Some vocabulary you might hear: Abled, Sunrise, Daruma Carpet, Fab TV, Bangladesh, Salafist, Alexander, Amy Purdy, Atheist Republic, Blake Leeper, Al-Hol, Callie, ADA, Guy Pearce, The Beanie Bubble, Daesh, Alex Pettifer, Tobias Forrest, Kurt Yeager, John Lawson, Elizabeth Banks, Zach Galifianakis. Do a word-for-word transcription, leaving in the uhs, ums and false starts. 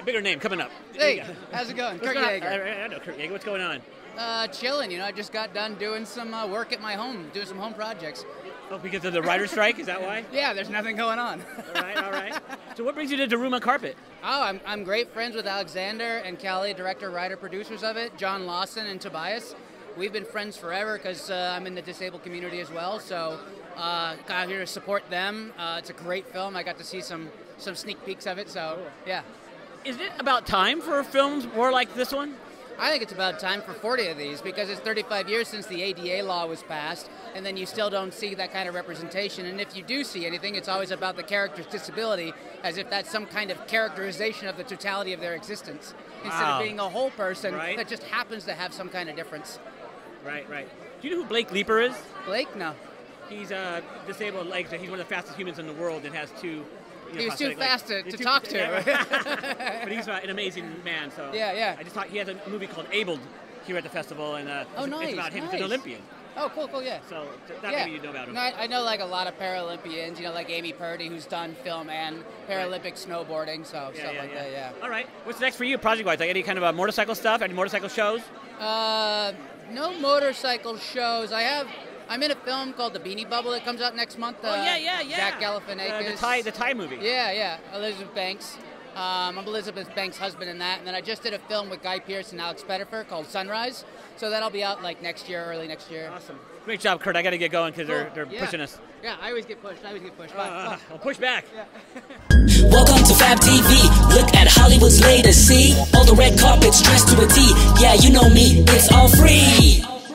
a bigger name coming up. Hey, how's it going? What's Kurt going Yeager. I, I know Kurt Yeager. What's going on? Uh, chilling. You know, I just got done doing some uh, work at my home, doing some home projects. Oh, because of the writer's strike? Is that why? Yeah, there's nothing going on. All right, all right. So what brings you to Daruma Carpet? Oh, I'm, I'm great friends with Alexander and Callie, director, writer, producers of it, John Lawson and Tobias. We've been friends forever because uh, I'm in the disabled community as well, so uh, got here to support them. Uh, it's a great film. I got to see some, some sneak peeks of it, so cool. Yeah. Is it about time for films more like this one? I think it's about time for forty of these because it's thirty-five years since the A D A law was passed, and then you still don't see that kind of representation. And if you do see anything, it's always about the character's disability, as if that's some kind of characterization of the totality of their existence, instead wow. of being a whole person right? that just happens to have some kind of difference. Right, right. Do you know who Blake Leeper is? Blake? No. He's uh, disabled legs. He's one of the fastest humans in the world and has two... You know, he was too fast like, to, to too, talk to. Yeah. But he's uh, an amazing man. So yeah, yeah. I just thought he has a movie called Abled here at the festival, and uh, oh, it's, nice, it's about him nice. As an Olympian. Oh, cool, cool, yeah. So that yeah. maybe you know about him. No, I, I know like a lot of Paralympians, you know, like Amy Purdy, who's done film and Paralympic right. snowboarding, so yeah, stuff yeah, like yeah. that, yeah. All right. What's next for you, project-wise? Like any kind of uh, motorcycle stuff? Any motorcycle shows? Uh, no motorcycle shows. I have... I'm in a film called The Beanie Bubble that comes out next month. Uh, oh, yeah, yeah, yeah. Zach Galifianakis. Uh, the, Thai, the Thai movie. Yeah, yeah. Elizabeth Banks. Um, I'm Elizabeth Banks' husband in that. And then I just did a film with Guy Pearce and Alex Pettifer called Sunrise. So that'll be out like next year, early next year. Awesome. Great job, Kurt. I got to get going because cool. they're, they're yeah. pushing us. Yeah, I always get pushed. I always get pushed. Bye. Uh, I'll push back. Yeah. Welcome to Fab T V. Look at Hollywood's latest. See all the red carpets dressed to a T. Yeah, you know me. It's all free.